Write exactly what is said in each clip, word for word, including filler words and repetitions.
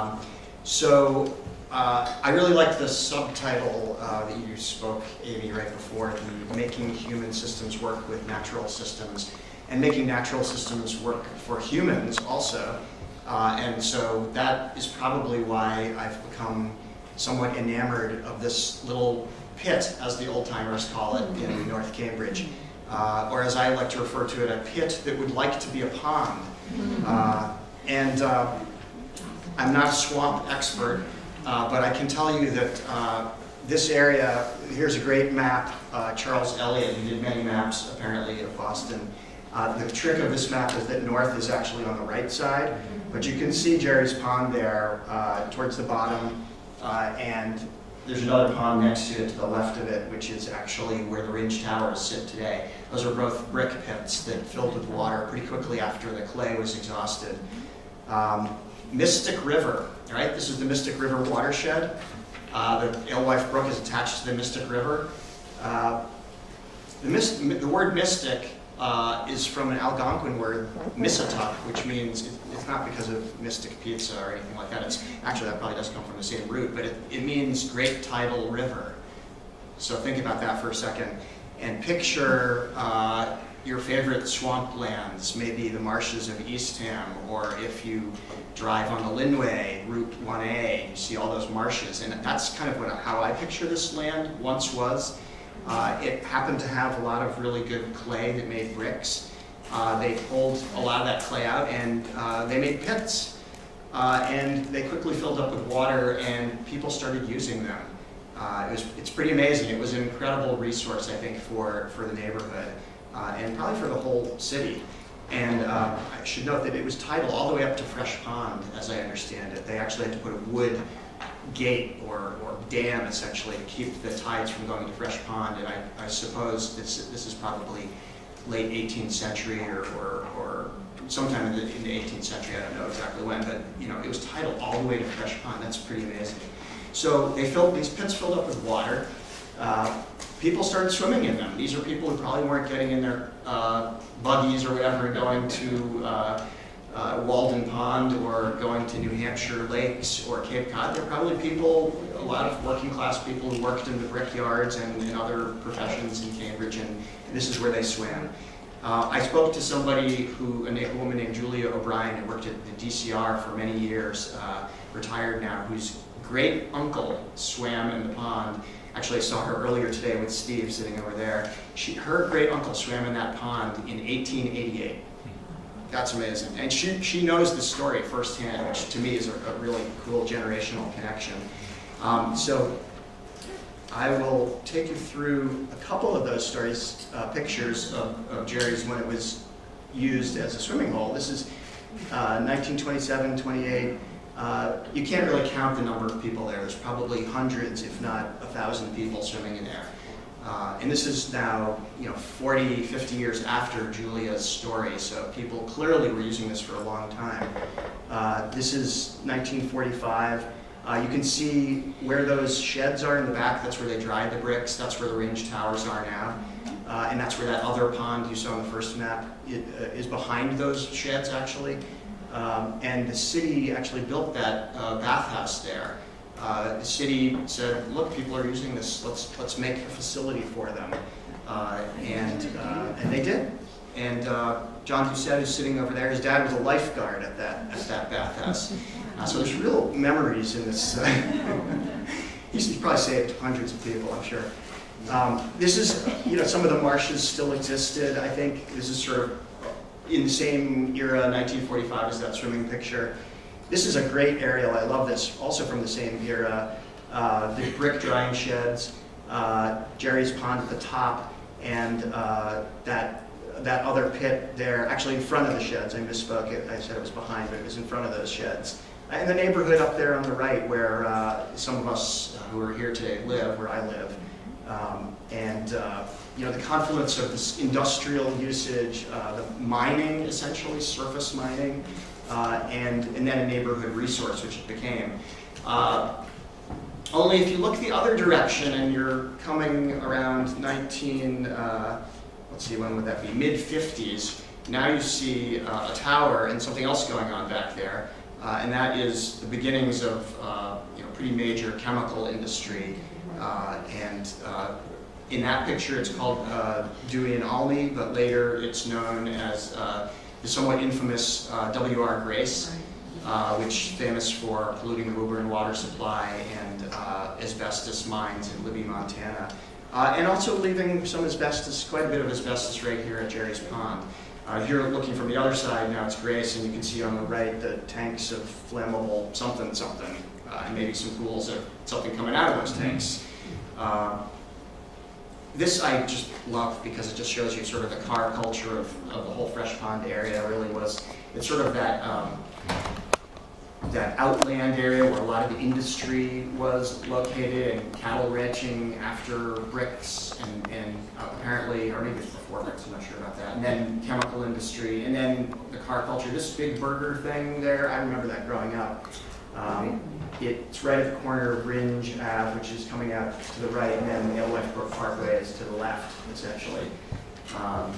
Um, so uh, I really liked the subtitle uh, that you spoke, Amy, right before, the making human systems work with natural systems, and making natural systems work for humans also. Uh, and so that is probably why I've become somewhat enamored of this little pit, as the old-timers call it, in North Cambridge. Uh, or as I like to refer to it, a pit that would like to be a pond. Uh, and uh, I'm not a swamp expert, uh, but I can tell you that uh, this area, here's a great map, uh, Charles Elliott, who did many maps apparently of Boston. Uh, the trick of this map is that north is actually on the right side, but you can see Jerry's Pond there uh, towards the bottom, uh, and there's another pond next to it to the left of it, which is actually where the Ringe Towers sit today. Those are both brick pits that filled with water pretty quickly after the clay was exhausted. Um, Mystic River, right? This is the Mystic River watershed. Uh, the Alewife Brook is attached to the Mystic River. Uh, the, mist, the word mystic Uh, is from an Algonquin word, misatuk, which means it, it's not because of mystic pizza or anything like that. It's actually, that probably does come from the same root, but it, it means great tidal river. So think about that for a second, and picture uh, your favorite swamplands, maybe the marshes of Eastham, or if you drive on the Lynnway, Route one A, you see all those marshes, and that's kind of what, how I picture this land once was. Uh, it happened to have a lot of really good clay that made bricks. Uh, they pulled a lot of that clay out and uh, they made pits. Uh, and they quickly filled up with water and people started using them. Uh, it was, it's pretty amazing. It was an incredible resource, I think, for, for the neighborhood uh, and probably for the whole city. And uh, I should note that it was tidal all the way up to Fresh Pond, as I understand it. They actually had to put a wood gate or, or dam, essentially, to keep the tides from going to Fresh Pond. And I, I suppose this, this is probably late eighteenth century or, or, or sometime in the, in the eighteenth century, I don't know exactly when, but you know, it was tidal all the way to Fresh Pond. That's pretty amazing. So they filled, these pits filled up with water. Uh, people started swimming in them. These are people who probably weren't getting in their uh, buggies or whatever going to uh, Uh, Walden Pond or going to New Hampshire lakes or Cape Cod. There are probably people, a lot of working class people who worked in the brickyards and in other professions in Cambridge, and, and this is where they swam. Uh, I spoke to somebody who, a woman named Julia O'Brien, who worked at the D C R for many years, uh, retired now, whose great uncle swam in the pond. Actually, I saw her earlier today with Steve sitting over there. She, her great uncle swam in that pond in eighteen eighty-eight. That's amazing. And she, she knows the story firsthand, which to me is a, a really cool generational connection. Um, so I will take you through a couple of those stories, uh, pictures of, of Jerry's when it was used as a swimming hole. This is uh, nineteen twenty-seven, twenty-eight. Uh, you can't really count the number of people there. There's probably hundreds, if not a thousand people swimming in there. Uh, and this is now, you know, forty, fifty years after Julia's story, so people clearly were using this for a long time. Uh, this is nineteen forty-five. Uh, you can see where those sheds are in the back. That's where they dried the bricks. That's where the Ringe Towers are now. Uh, and that's where that other pond you saw on the first map it, uh, is behind those sheds, actually. Um, and the city actually built that uh, bathhouse there. Uh, the city said, "Look, people are using this. Let's let's make a facility for them," uh, and uh, and they did. And uh, John Hussett, who's sitting over there, his dad was a lifeguard at that at that bathhouse. Uh, so there's real memories in this. Uh, he's probably saved hundreds of people, I'm sure. Um, this is, you know, some of the marshes still existed. I think this is sort of in the same era, nineteen forty-five, as that swimming picture. This is a great aerial, I love this, also from the same era. Uh, the brick drying sheds, uh, Jerry's Pond at the top, and uh, that, that other pit there, actually in front of the sheds, I misspoke, it, I said it was behind, but it was in front of those sheds. And the neighborhood up there on the right where uh, some of us who are here today live, where I live. Um, and uh, you know, the confluence of this industrial usage, uh, the mining, essentially, surface mining, Uh, and, and then a neighborhood resource, which it became. Uh, only if you look the other direction and you're coming around nineteen, uh, let's see, when would that be, mid fifties, now you see uh, a tower and something else going on back there. uh, and that is the beginnings of uh, you know, pretty major chemical industry. Uh, and uh, in that picture, it's called uh, Dewey and Almy, but later it's known as uh, the somewhat infamous uh, W R Grace, uh, which is famous for polluting the Woburn water supply and uh, asbestos mines in Libby, Montana. Uh, and also leaving some asbestos, quite a bit of asbestos right here at Jerry's Pond. Uh, if you're looking from the other side, now it's Grace, and you can see on the right the tanks of flammable something something, uh, and maybe some pools of something coming out of those tanks. Uh, this I just love because it just shows you sort of the car culture of, of the whole Fresh Pond area. Really was, it's sort of that, um, that outland area where a lot of the industry was located, and cattle ranching after bricks, and, and apparently, or maybe it's before bricks, I'm not sure about that, and then chemical industry, and then the car culture. This big burger thing there, I remember that growing up. Um, it's right at the corner of Ringe Ave, which is coming out to the right, and then the Alewife Brook Parkway is to the left, essentially. Um,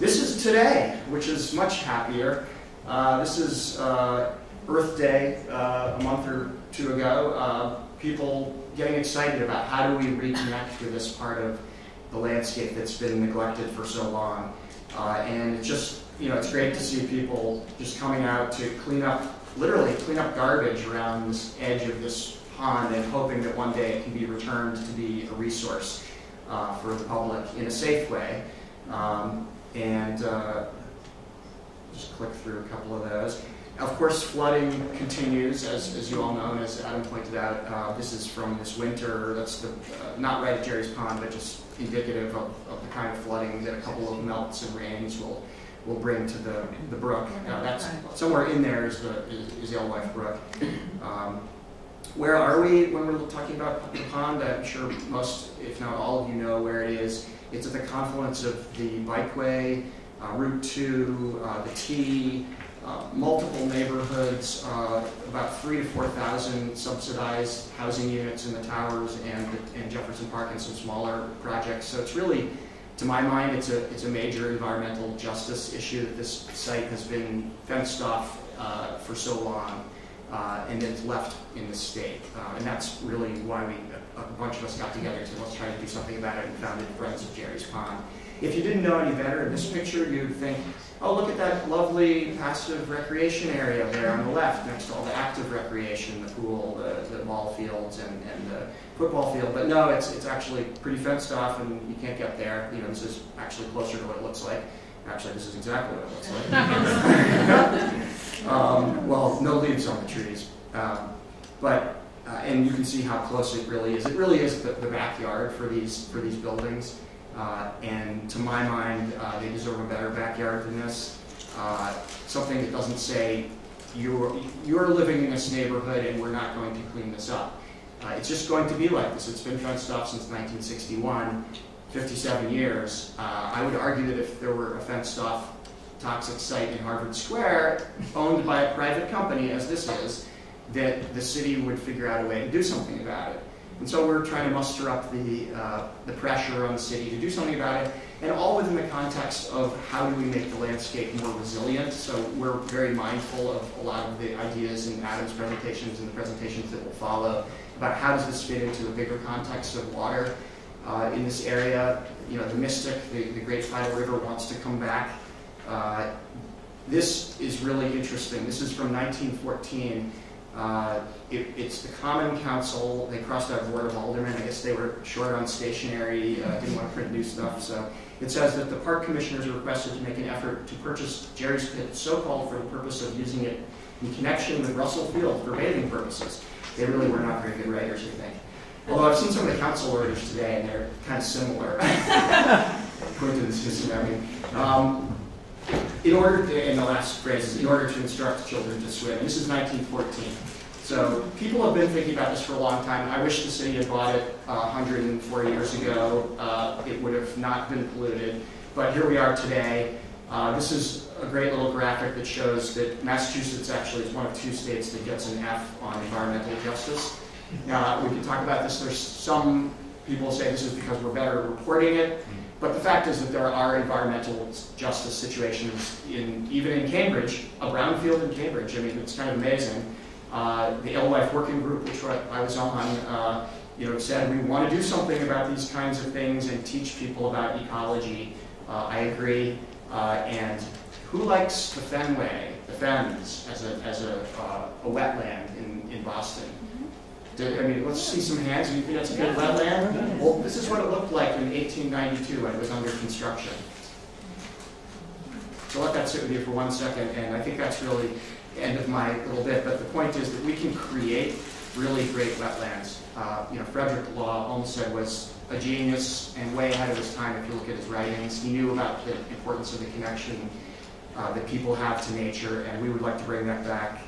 this is today, which is much happier. Uh, this is uh, Earth Day, uh, a month or two ago, uh, people getting excited about how do we reconnect with this part of the landscape that's been neglected for so long. Uh, and it's just, you know, it's great to see people just coming out to clean up, literally clean up garbage around this edge of this pond, and hoping that one day it can be returned to be a resource uh, for the public in a safe way. Um, and uh, just click through a couple of those. Of course, flooding continues, as, as you all know, and as Adam pointed out, uh, this is from this winter. That's the, uh, not right at Jerry's Pond, but just indicative of, of the kind of flooding that a couple of melts and rains will, will bring to the, the brook. Uh, that's, somewhere in there is the, is, is the Alewife Brook. Um, where are we when we're talking about the pond? I'm sure most, if not all of you know where it is. It's at the confluence of the bikeway, uh, Route Two, uh, the T, Uh, multiple neighborhoods, uh, about three to four thousand subsidized housing units in the towers and in Jefferson Park, and some smaller projects. So it's really, to my mind, it's a it's a major environmental justice issue that this site has been fenced off uh, for so long, uh, and it's left in the state. Uh, and that's really why we a, a bunch of us got together to let's try to do something about it and founded Friends of Jerry's Pond. If you didn't know any better, in this picture you'd think, oh, look at that lovely passive recreation area there on the left next to all the active recreation, the pool, the, the ball fields, and, and the football field. But no, it's, it's actually pretty fenced off, and you can't get there. You know, this is actually closer to what it looks like. Actually, this is exactly what it looks like. um, well, no leaves on the trees. Um, but, uh, and you can see how close it really is. It really is the, the backyard for these, for these buildings. Uh, and to my mind, uh, they deserve a better backyard than this. Uh, something that doesn't say, you're, you're living in this neighborhood and we're not going to clean this up. Uh, it's just going to be like this. It's been fenced off since nineteen sixty-one, fifty-seven years. Uh, I would argue that if there were a fenced off toxic site in Harvard Square, owned by a private company, as this is, that the city would figure out a way to do something about it. And so we're trying to muster up the, uh, the pressure on the city to do something about it, and all within the context of how do we make the landscape more resilient. So we're very mindful of a lot of the ideas in Adam's presentations and the presentations that will follow about how does this fit into the bigger context of water uh, in this area. You know, the Mystic, the, the Great Tidal River wants to come back. Uh, this is really interesting. This is from nineteen fourteen. Uh, it, it's the Common Council. They crossed out Board of Aldermen. I guess they were short on stationery, uh, didn't want to print new stuff. So it says that the park commissioners requested to make an effort to purchase Jerry's Pit, so-called, for the purpose of using it in connection with Russell Field for bathing purposes. They really were not very good writers, I think. Although I've seen some of the council orders today, and they're kind of similar. Coincidence, I mean. Um, In order, to, in the last phrase, is in order to instruct children to swim. This is nineteen fourteen. So people have been thinking about this for a long time. I wish the city had bought it uh, one hundred forty years ago. Uh, it would have not been polluted. But here we are today. Uh, this is a great little graphic that shows that Massachusetts actually is one of two states that gets an F on environmental justice. Now, we can talk about this. There's some people say this is because we're better at reporting it. But the fact is that there are environmental justice situations in, even in Cambridge, a brownfield in Cambridge. I mean, it's kind of amazing. Uh, the Alewife Working Group, which I was on, uh, you know, said we want to do something about these kinds of things and teach people about ecology. Uh, I agree. Uh, and who likes the Fenway, the Fens, as a as a, uh, a wetland in in Boston? I mean, let's see some hands. Do you think that's a good wetland? Well, this is what it looked like in eighteen ninety-two when it was under construction. So let that sit with you for one second, and I think that's really the end of my little bit. But the point is that we can create really great wetlands. Uh, you know, Frederick Law Olmsted was a genius and way ahead of his time. If you look at his writings, he knew about the importance of the connection uh, that people have to nature, and we would like to bring that back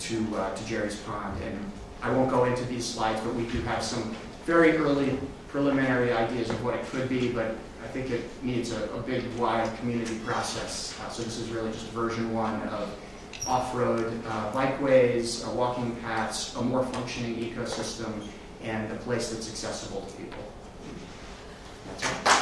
to uh, to Jerry's Pond. And I won't go into these slides, but we do have some very early preliminary ideas of what it could be, but I think it needs a, a big, wide community process. Uh, so this is really just version one of off-road uh, bikeways, uh, walking paths, a more functioning ecosystem, and a place that's accessible to people. That's all.